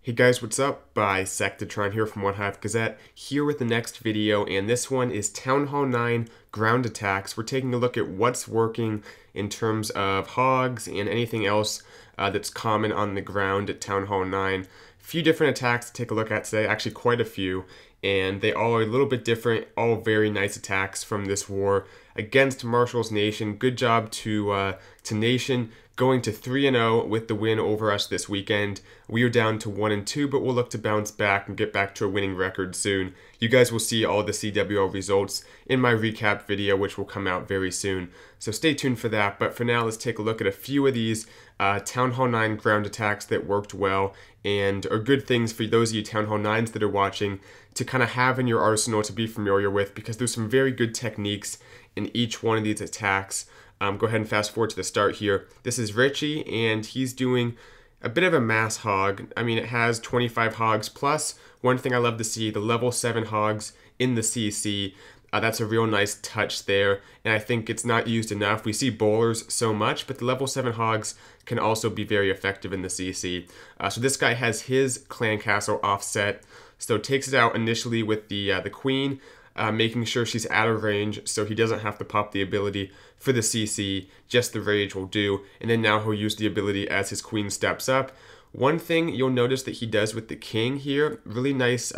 Hey guys, what's up? Bisectatron here from One Hive Gazette, here with the next video, and this one is Town Hall 9 Ground Attacks. We're taking a look at what's working in terms of hogs and anything else that's common on the ground at Town Hall 9. A few different attacks to take a look at today, actually quite a few, and they all are a little bit different, all very nice attacks from this war against Marshall's Nation. Good job to Nation, going to 3-0 with the win over us this weekend. We are down to 1-2, but we'll look to bounce back and get back to a winning record soon. You guys will see all the CWL results in my recap video, which will come out very soon, so stay tuned for that. But for now, let's take a look at a few of these Town Hall 9 ground attacks that worked well and are good things for those of you Town Hall 9s that are watching to kind of have in your arsenal to be familiar with, because there's some very good techniques in each one of these attacks. Go ahead and fast forward to the start here. This is Richie, and he's doing a bit of a mass hog. I mean, it has 25 hogs plus. One thing I love to see, the level 7 hogs in the CC. That's a real nice touch there, and I think it's not used enough. We see bowlers so much, but the level 7 hogs can also be very effective in the CC. So this guy has his clan castle offset, so takes it out initially with the queen, making sure she's out of range so he doesn't have to pop the ability for the CC. Just the rage will do, and then now he'll use the ability as his queen steps up. One thing you'll notice that he does with the king here, really nice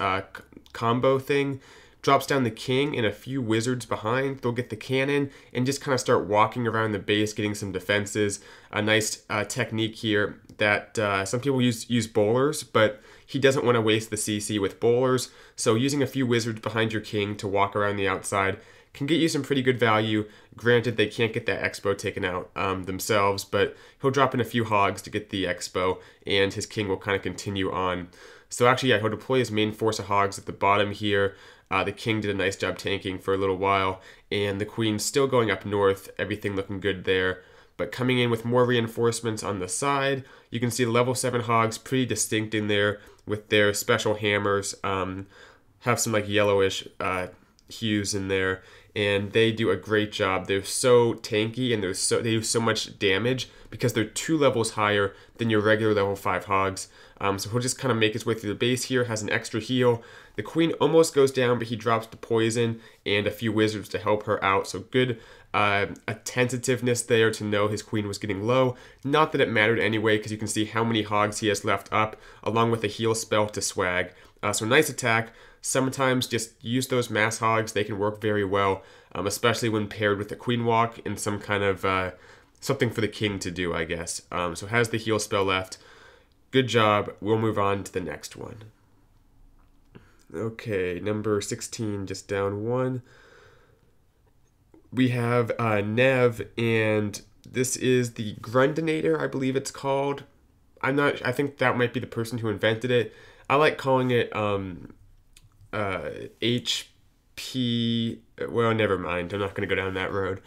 combo thing. Drops down the king and a few wizards behind. They'll get the cannon and just kind of start walking around the base, getting some defenses. A nice technique here that some people use bowlers, but he doesn't want to waste the CC with bowlers. So using a few wizards behind your king to walk around the outside can get you some pretty good value. Granted, they can't get that expo taken out themselves, but he'll drop in a few hogs to get the expo, and his king will kind of continue on. So actually, yeah, he'll deploy his main force of hogs at the bottom here. The king did a nice job tanking for a little while, and the queen's still going up north, everything looking good there. But coming in with more reinforcements on the side, you can see the level 7 hogs pretty distinct in there with their special hammers, have some like yellowish hues in there, and they do a great job. They're so tanky, and they do so much damage because they're 2 levels higher than your regular level 5 hogs. So he'll just kind of make his way through the base here, has an extra heal. The queen almost goes down, but he drops the poison and a few wizards to help her out. So good attentiveness there to know his queen was getting low. Not that it mattered anyway, because you can see how many hogs he has left up, along with a heal spell to swag. So nice attack. Sometimes just use those mass hogs. They can work very well, especially when paired with a queen walk and some kind of something for the king to do, I guess. So has the heal spell left. Good job. We'll move on to the next one. Okay, number 16, just down 1. We have Nev, and this is the Grundinator, I believe it's called. I think that might be the person who invented it. I like calling it HP, well, never mind. I'm not going to go down that road.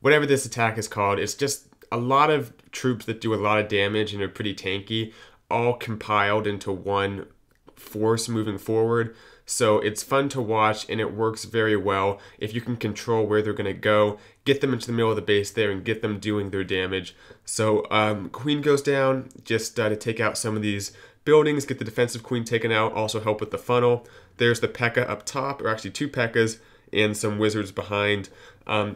Whatever this attack is called, it's just a lot of troops that do a lot of damage and are pretty tanky, all compiled into one force moving forward. So it's fun to watch, and it works very well if you can control where they're going to go, get them into the middle of the base there, and get them doing their damage. So queen goes down just to take out some of these buildings, get the defensive queen taken out, also help with the funnel. There's the Pekka up top, or actually 2 Pekkas, and some wizards behind.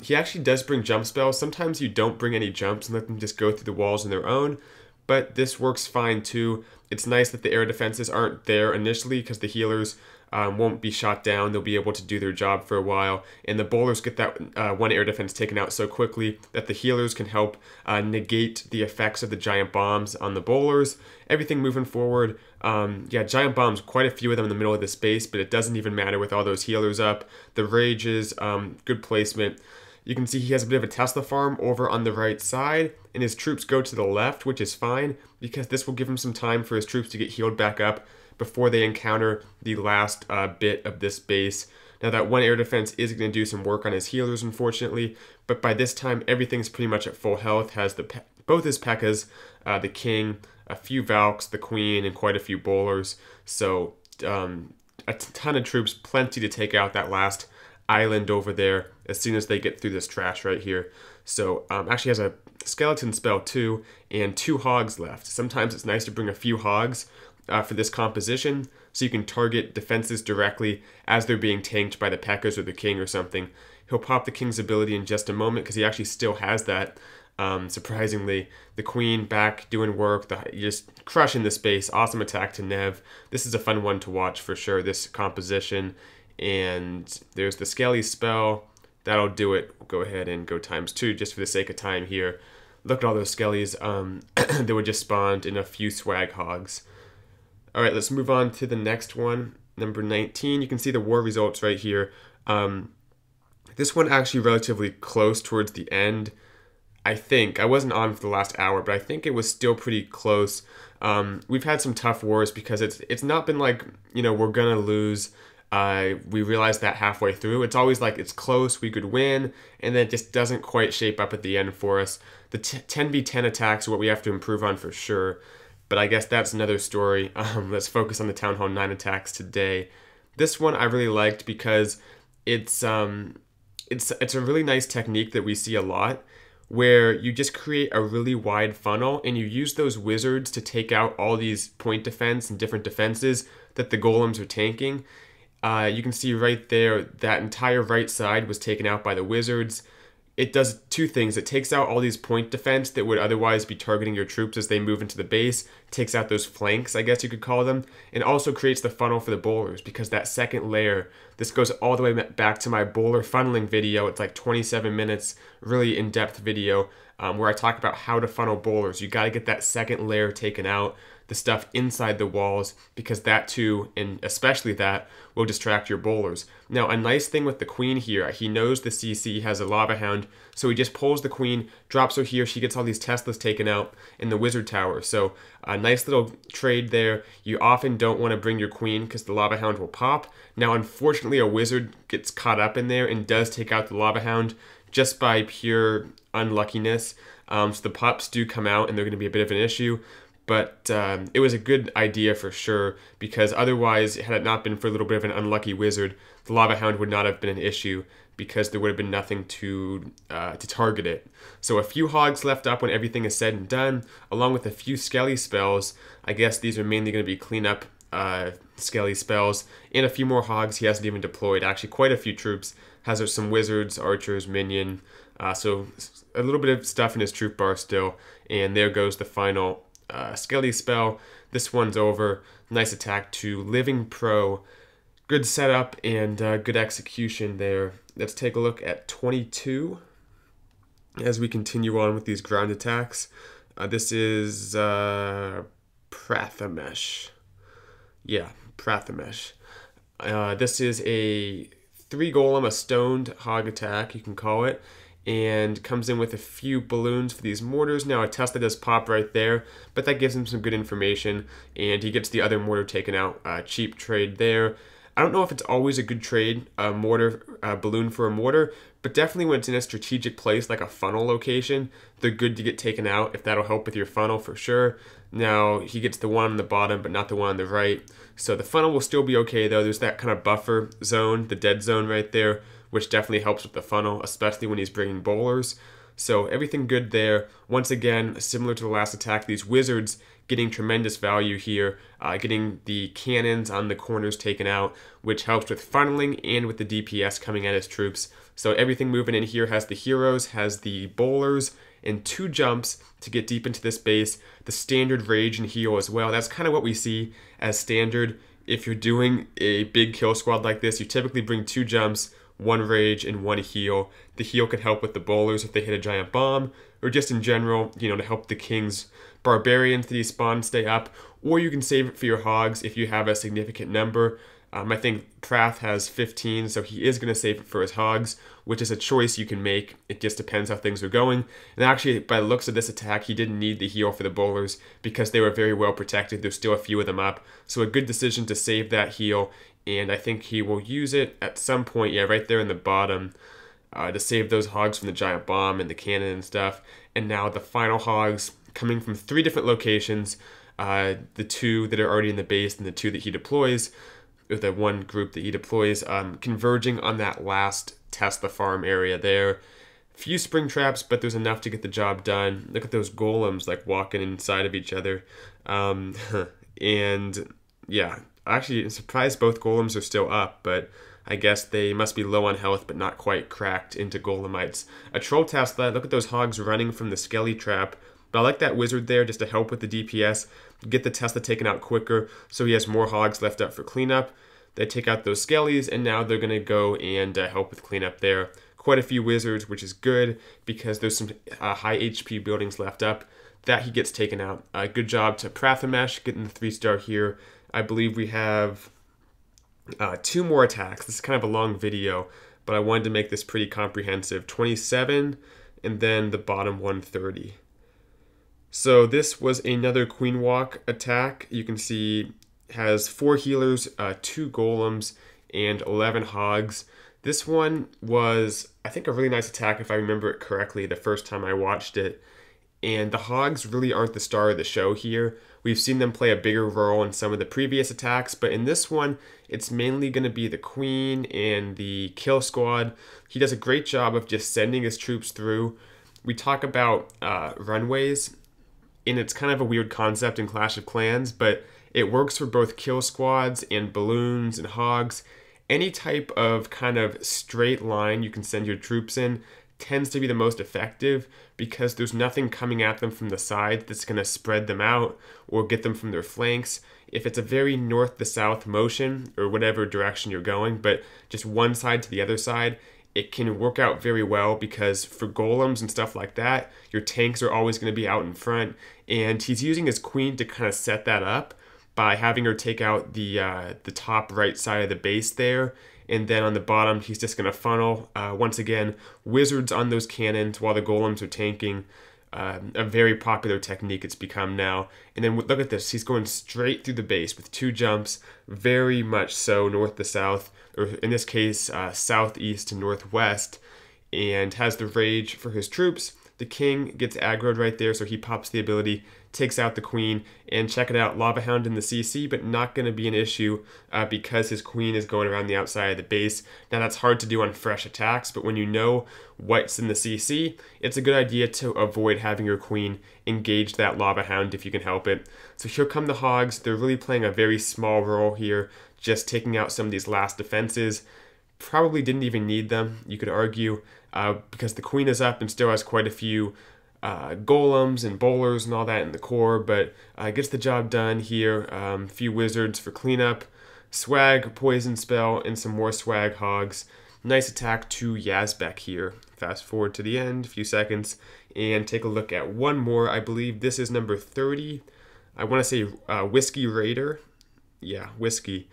He actually does bring jump spells. Sometimes you don't bring any jumps and let them just go through the walls on their own, but this works fine too. It's nice that the air defenses aren't there initially, because the healers won't be shot down. They'll be able to do their job for a while, and the bowlers get that one air defense taken out so quickly that the healers can help negate the effects of the giant bombs on the bowlers. Everything moving forward. Yeah, giant bombs, quite a few of them in the middle of the space, but it doesn't even matter with all those healers up. The rages, good placement. You can see he has a bit of a Tesla farm over on the right side, and his troops go to the left, which is fine, because this will give him some time for his troops to get healed back up before they encounter the last bit of this base. Now, that one air defense is going to do some work on his healers, unfortunately, but by this time, everything's pretty much at full health. Has both his Pekkas, the king, a few Valks, the queen, and quite a few bowlers. So a ton of troops, plenty to take out that last island over there as soon as they get through this trash right here. So actually has a skeleton spell too, and 2 hogs left. Sometimes it's nice to bring a few hogs for this composition, so you can target defenses directly as they're being tanked by the Pekkas or the king or something. He'll pop the king's ability in just a moment because he actually still has that. Surprisingly, the queen back doing work, just crushing the space. Awesome attack to Nev. This is a fun one to watch for sure, this composition. And there's the Skelly spell. That'll do it. We'll go ahead and go ×2 just for the sake of time here. Look at all those Skellies that were just spawned in a few swag hogs. All right, let's move on to the next one, number 19. You can see the war results right here. This one actually relatively close towards the end. I think, I wasn't on for the last hour, but I think it was still pretty close. We've had some tough wars because it's not been like, you know, we're gonna lose. We realized that halfway through. It's always like it's close, we could win, and then it just doesn't quite shape up at the end for us. The 10v10 attacks are what we have to improve on for sure, but I guess that's another story. Let's focus on the Town Hall 9 attacks today. This one I really liked because it's a really nice technique that we see a lot, where you just create a really wide funnel and you use those wizards to take out all these point defense and different defenses that the golems are tanking. You can see right there that entire right side was taken out by the wizards. It does two things. It takes out all these point defense that would otherwise be targeting your troops as they move into the base. It takes out those flanks, I guess you could call them, and also creates the funnel for the bowlers, because that second layer, this goes all the way back to my bowler funneling video. It's like 27 minutes, really in-depth video where I talk about how to funnel bowlers. You got to get that second layer taken out, the stuff inside the walls, because that too, and especially that, will distract your bowlers. Now, a nice thing with the queen here, he knows the CC has a lava hound, so he just pulls the queen, drops her here, she gets all these Teslas taken out in the wizard tower. So a nice little trade there. You often don't want to bring your queen because the lava hound will pop. Now, unfortunately, a wizard gets caught up in there and does take out the lava hound just by pure unluckiness. So the pups do come out and they're going to be a bit of an issue. But it was a good idea for sure, because otherwise, had it not been for a little bit of an unlucky wizard, the Lava Hound would not have been an issue, because there would have been nothing to target it. So a few hogs left up when everything is said and done, along with a few Skelly spells. I guess these are mainly going to be cleanup Skelly spells, and a few more hogs he hasn't even deployed. Actually, quite a few troops. Has some wizards, archers, minion. So a little bit of stuff in his troop bar still, and there goes the final Skelly spell. This one's over. Nice attack to Living Pro. Good setup and good execution there. Let's take a look at 22 as we continue on with these ground attacks. This is Prathamesh. Yeah, Prathamesh. This is a 3 golem, a stoned hog attack, you can call it, and comes in with a few balloons for these mortars. Now, a Tesla does pop right there, but that gives him some good information, and he gets the other mortar taken out. Cheap trade there. I don't know if it's always a good trade, a balloon for a mortar, but definitely when it's in a strategic place, like a funnel location, they're good to get taken out, if that'll help with your funnel for sure. Now, he gets the one on the bottom, but not the one on the right. So the funnel will still be okay, though. There's that kind of buffer zone, the dead zone right there, which definitely helps with the funnel, especially when he's bringing bowlers. So everything good there. Once again, similar to the last attack, these wizards getting tremendous value here, getting the cannons on the corners taken out, which helps with funneling and with the DPS coming at his troops. So everything moving in here has the heroes, has the bowlers, and 2 jumps to get deep into this base. The standard rage and heal as well. That's kind of what we see as standard. If you're doing a big kill squad like this, you typically bring 2 jumps, 1 rage, and 1 heal. The heal could help with the bowlers if they hit a giant bomb, or just in general, you know, to help the king's barbarians that he spawned stay up, or you can save it for your hogs if you have a significant number. I think Prath has 15, so he is going to save it for his hogs, which is a choice you can make. It just depends how things are going. And actually, by the looks of this attack, he didn't need the heal for the bowlers because they were very well protected. There's still a few of them up, so a good decision to save that heal. And I think he will use it at some point, yeah, right there in the bottom, to save those hogs from the giant bomb and the cannon and stuff. And now the final hogs coming from 3 different locations, the 2 that are already in the base and the 2 that he deploys, or the 1 group that he deploys, converging on that last Tesla farm area there. Few spring traps, but there's enough to get the job done. Look at those golems like walking inside of each other. And yeah, actually surprised both golems are still up, but I guess they must be low on health but not quite cracked into golemites. A troll Tesla, look at those hogs running from the skelly trap. But I like that wizard there just to help with the DPS, get the Tesla taken out quicker so he has more hogs left up for cleanup. They take out those skellies, and now they're going to go and help with cleanup there. Quite a few wizards, which is good because there's some high HP buildings left up that he gets taken out. Good job to Prathamesh getting the 3-star here. I believe we have 2 more attacks. This is kind of a long video, but I wanted to make this pretty comprehensive. 27, and then the bottom 130. So this was another Queen Walk attack. You can see has 4 healers, 2 golems, and 11 hogs. This one was, I think, a really nice attack if I remember it correctly the first time I watched it. And the hogs really aren't the star of the show here. We've seen them play a bigger role in some of the previous attacks, but in this one, it's mainly going to be the queen and the kill squad. He does a great job of just sending his troops through. We talk about runways, and it's kind of a weird concept in Clash of Clans, but it works for both kill squads and balloons and hogs. Any type of kind of straight line you can send your troops in tends to be the most effective because there's nothing coming at them from the side that's going to spread them out or get them from their flanks. If it's a very north to south motion or whatever direction you're going, but just one side to the other side, it can work out very well because for golems and stuff like that, your tanks are always going to be out in front. And he's using his queen to kind of set that up by having her take out the top right side of the base there. And then on the bottom, he's just going to funnel, once again, wizards on those cannons while the golems are tanking. A very popular technique it's become now. And then look at this. He's going straight through the base with 2 jumps, very much so north to south, or in this case, southeast to northwest, and has the rage for his troops. The king gets aggroed right there, so he pops the ability, takes out the queen, and check it out, Lava Hound in the CC, but not going to be an issue because his queen is going around the outside of the base. Now, that's hard to do on fresh attacks, but when you know what's in the CC, it's a good idea to avoid having your queen engage that Lava Hound if you can help it. So here come the hogs. They're really playing a very small role here, just taking out some of these last defenses. Probably didn't even need them, you could argue, because the queen is up and still has quite a few golems and bowlers and all that in the core, but gets the job done here. Few wizards for cleanup, swag, poison spell, and some more swag hogs. Nice attack to Yazbek here. Fast forward to the end, a few seconds, and take a look at one more. I believe this is number 30. I want to say Whiskey Raider. Yeah, Whiskey.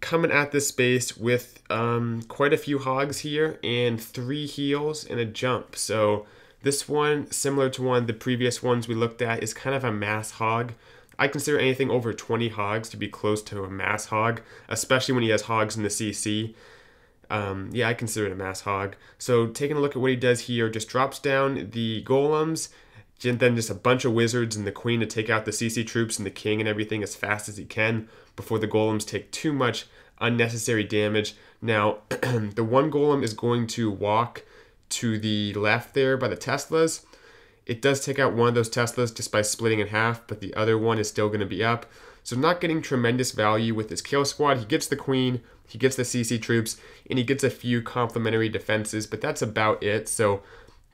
Coming at this space with quite a few hogs here and 3 heals and a jump. So this one, similar to one of the previous ones we looked at, is kind of a mass hog. I consider anything over 20 hogs to be close to a mass hog, especially when he has hogs in the CC. Yeah, I consider it a mass hog. So taking a look at what he does here, just drops down the golems, and then just a bunch of wizards and the queen to take out the CC troops and the king and everything as fast as he can before the golems take too much unnecessary damage. Now, the one golem is going to walk to the left there by the Teslas. It does take out one of those Teslas just by splitting in half, but the other one is still going to be up. So not getting tremendous value with his kill squad. He gets the queen, he gets the CC troops, and he gets a few complementary defenses, but that's about it. So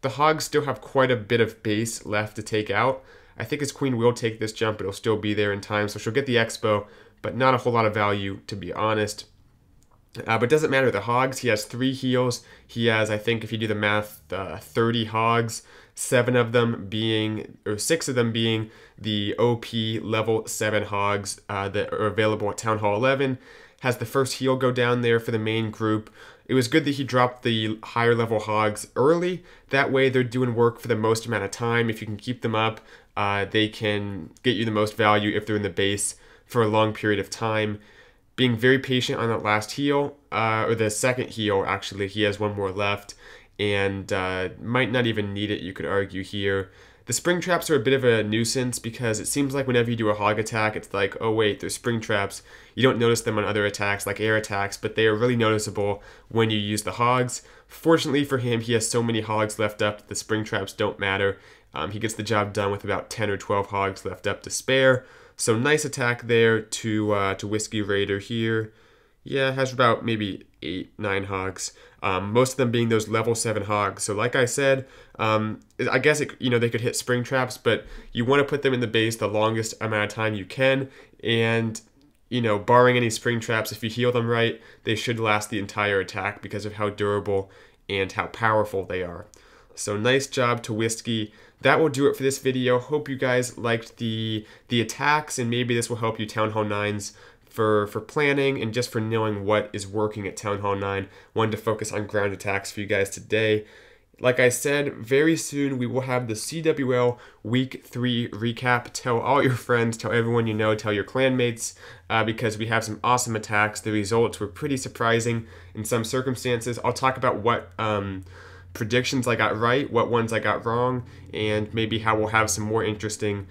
the hogs still have quite a bit of base left to take out. I think his queen will take this jump, but it'll still be there in time, so she'll get the expo, but not a whole lot of value, to be honest. But it doesn't matter. The hogs, he has 3 heals. He has, I think, if you do the math, 30 hogs, 6 of them being the OP level 7 hogs that are available at Town Hall 11. Has the first heal go down there for the main group. It was good that he dropped the higher level hogs early. That way they're doing work for the most amount of time. If you can keep them up, they can get you the most value if they're in the base for a long period of time. Being very patient on that last heal, or the second heal, actually. He has one more left and might not even need it, you could argue here. The spring traps are a bit of a nuisance because it seems like whenever you do a hog attack, it's like, oh wait, there's spring traps. You don't notice them on other attacks, like air attacks, but they are really noticeable when you use the hogs. Fortunately for him, he has so many hogs left up that the spring traps don't matter. He gets the job done with about 10 or 12 hogs left up to spare. So nice attack there to Whiskey Raider here. Yeah, has about maybe 8, 9 hogs, most of them being those level 7 hogs. So like I said, I guess they could hit spring traps, but you want to put them in the base the longest amount of time you can. And barring any spring traps, if you heal them right, they should last the entire attack because of how durable and how powerful they are. So nice job to Whiskey. That will do it for this video. Hope you guys liked the attacks, and maybe this will help you Town Hall 9s. For planning and just for knowing what is working at Town Hall 9. Wanted to focus on ground attacks for you guys today. Like I said, very soon we will have the CWL Week 3 recap. Tell all your friends, tell everyone you know, tell your clanmates, because we have some awesome attacks. The results were pretty surprising in some circumstances. I'll talk about what predictions I got right, what ones I got wrong, and maybe how we'll have some more interesting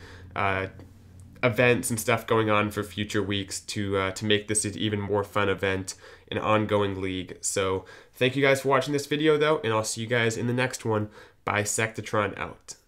events and stuff going on for future weeks to make this an even more fun event, an ongoing league. So thank you guys for watching this video though, and I'll see you guys in the next one. Bisectatron out.